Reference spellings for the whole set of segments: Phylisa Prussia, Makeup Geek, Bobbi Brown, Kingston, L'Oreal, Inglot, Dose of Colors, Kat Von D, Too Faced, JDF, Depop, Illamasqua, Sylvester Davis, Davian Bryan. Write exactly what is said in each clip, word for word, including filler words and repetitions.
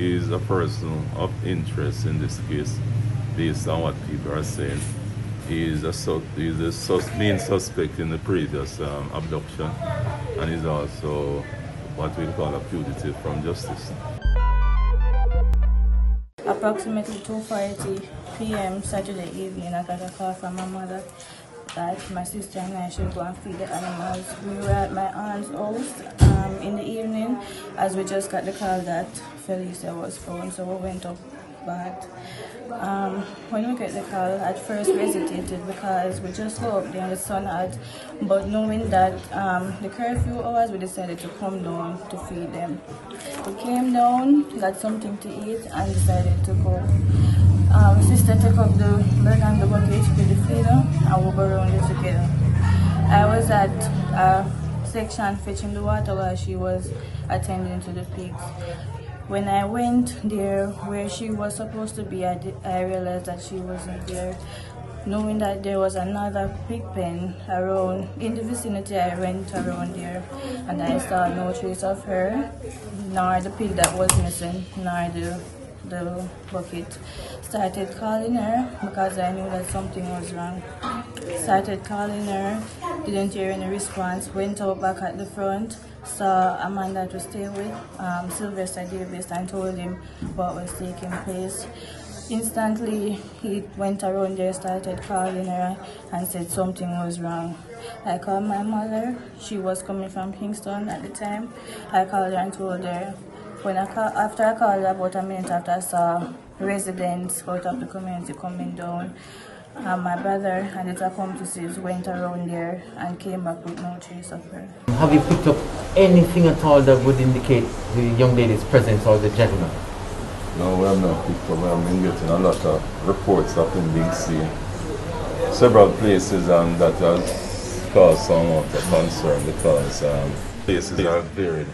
Is a person of interest in this case, based on what people are saying. He is a, he is a sus, main suspect in the previous um, abduction, and is also what we call a fugitive from justice. Approximately two forty p m Saturday evening, I got a call from my mother that my sister and I should go and feed the animals. We were at my aunt's house um, in the evening, as we just got the call that Phylisa was found, so we went up. But um, when we get the call, at first we hesitated because we just go up there and the sun out. But knowing that um, the curfew hours, we decided to come down to feed them. We came down, got something to eat, and decided to go. Um, sister took up the bird and the bucket with the feeder, and we were around it together. I was at a section fetching the water while she was attending to the pigs. When I went there where she was supposed to be, I, did, I realized that she wasn't there. Knowing that there was another pig pen around in the vicinity, I went around there and I saw no trace of her, nor the pig that was missing, nor the, the bucket. Started calling her because I knew that something was wrong. Started calling her, didn't hear any response, went out back at the front, saw a man that we stay with, um, Sylvester Davis, and told him what was taking place. Instantly, he went around there, started calling her, and said something was wrong. I called my mother. She was coming from Kingston at the time. I called her and told her. When I call, after I called her, about a minute after, I saw residents out of the community coming down. And my brother and his accomplices went around there and came back with no trace of her. Have you picked up anything at all that would indicate the young lady's presence or the gentleman? No, we have not picked up. We have been getting a lot of reports of him being seen several places, and that has caused some of the concern because um, places are varied.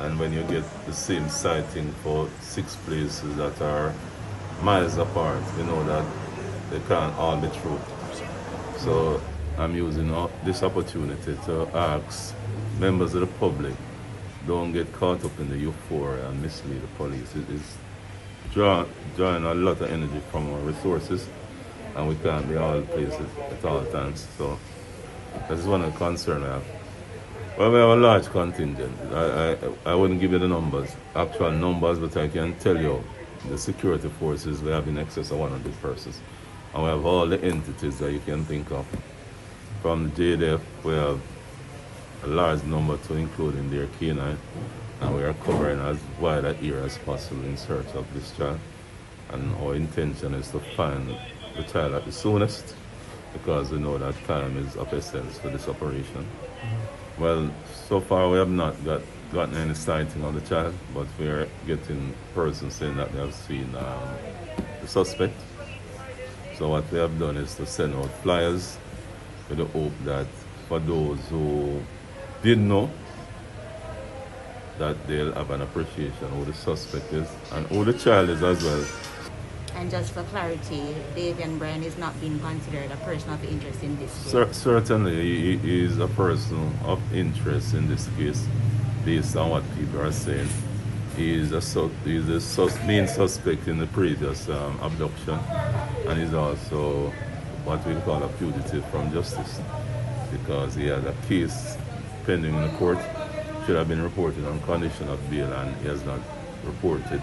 And when you get the same sighting for six places that are miles apart, you know that they can't all be true. So I'm using all this opportunity to ask members of the public, don't get caught up in the euphoria and mislead the police. It is drawing, drawing a lot of energy from our resources, and we can't be all places at all times. So that's one of the concerns I have. Well, we have a large contingent. I, I, I wouldn't give you the numbers, actual numbers, but I can tell you the security forces, we have in excess of one hundred persons. And we have all the entities that you can think of. From the J D F, we have a large number to include in their canine, and we are covering as wide an area as possible in search of this child. And our intention is to find the child at the soonest, because we know that time is of essence for this operation. Well, so far we have not got, gotten any sighting of the child, but we are getting persons saying that they have seen um, the suspect. So what we have done is to send out flyers with the hope that for those who did know, that they'll have an appreciation of who the suspect is and who the child is as well. And just for clarity, Davian Bryan is not being considered a person of interest in this case? Cer certainly, he is a person of interest in this case, based on what people are saying. He is a, he is a sus, main suspect in the previous um, abduction, and is also what we call a fugitive from justice, because he had a case pending in the court, should have been reported on condition of bail, and he has not reported.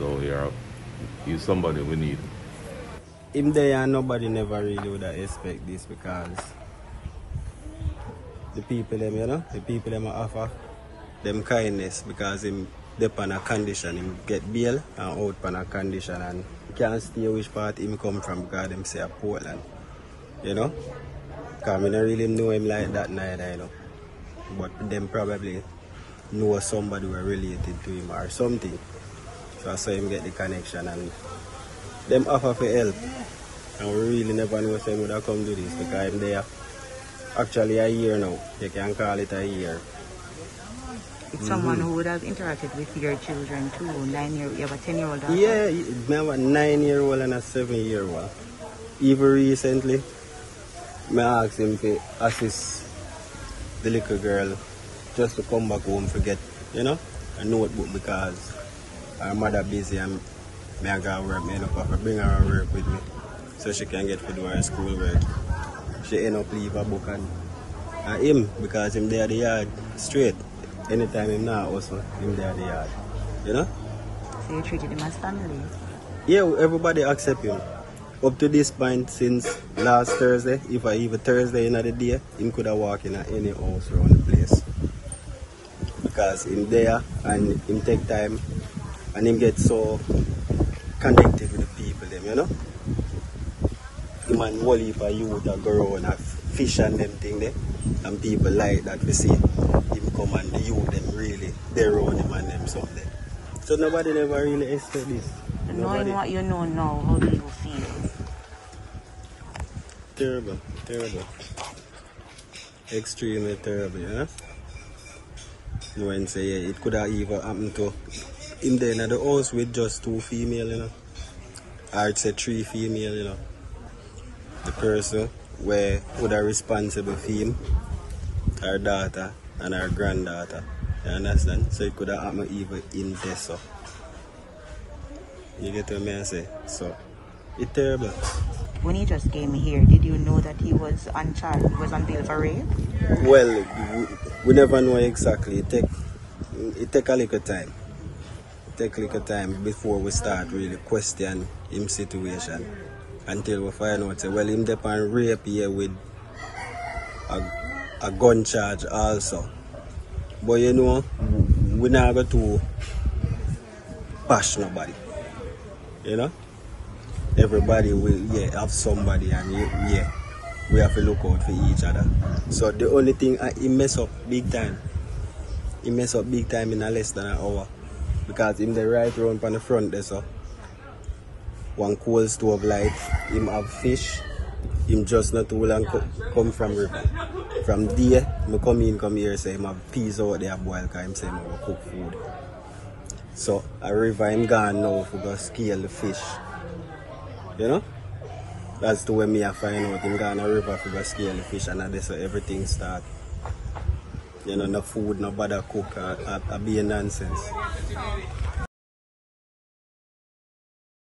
So he are, he's somebody we need. Him there, nobody never really would expect this, because the people them, you know, the people them offer them kindness, because him they on a condition, him get bail and out on a condition, and can't stay which part him come from, because him say Portland, you know. Because I don't really know him like that neither, you know. But them probably know somebody were related to him or something. So I saw him get the connection, and them offer for help. And we really never know if they would have come to this, because him there actually a year now. You can call it a year. It's someone mm-hmm. who would have interacted with your children too. Nine year, you have a ten-year-old. Yeah, I have a nine-year-old and a seven-year-old. Even recently, I asked him to assist the little girl just to come back home, forget, you know, a notebook, because her mother busy and me I got work, me end up have to bring her and work with me so she can get to do her school work. She end up leave her book and, and him, because him there at the yard straight. Anytime him now also, him there at the yard. You know? So you treated him as family? Yeah, everybody accept him. Up to this point, since last Thursday, if I even Thursday in the day, him could have walked in at any house around the place. Because him there and him take time and him get so connected with the people them, you know? Him and whole heap of youth a go around and fish and them thing there. And people like that we see him come and the youth them really they around him and them someday. So nobody never really expect this. Knowing nobody. What you know now, how do you feel? Terrible, terrible. Extremely terrible, yeah? You know, and say, yeah, it could have even happened to him there in the house with just two female, you know. Or it's a three female, you know. The person where would have responsible for him, her daughter and her granddaughter. You understand? So it could have happened even in Tessa. You get what I say? So it's terrible. When he just came here, did you know that he was on charge, he was on bail for rape? Well, we, we never know exactly. It take it take a little time. It take a little time before we start really question him situation. Until we find out, well, him depend rape here with a, a gun charge also. But you know, we not going to bash nobody. You know, everybody will yeah have somebody and yeah we have to look out for each other. So the only thing I, he mess up big time. He mess up big time in a less than an hour because him the right round on the front there so one coal stove light. Him have fish. Him just not too long co come from river. From there, me come in come here say him have peas out there boil because him say him have cook food. So, a river, I'm gone now for go scale the fish. You know? That's the way me I find out. I'm gone a river for go scale the fish, and that's how everything starts. You know, no food, no bother cook, a, a, a be a nonsense.